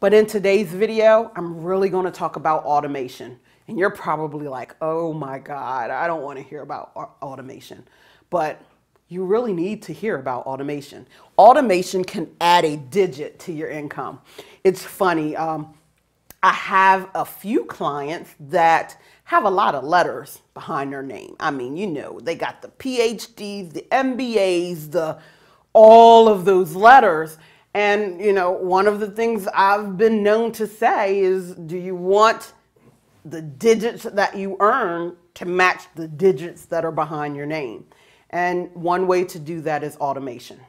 But in today's video, I'm really going to talk about automation. And you're probably like, oh my God, I don't want to hear about automation. But you really need to hear about automation. Automation can add a digit to your income. It's funny. I have a few clients that have a lot of letters behind their name. I mean, you know, they got the PhDs, the MBAs, all of those letters. And, you know, one of the things I've been known to say is, do you want the digits that you earn to match the digits that are behind your name? And one way to do that is automation.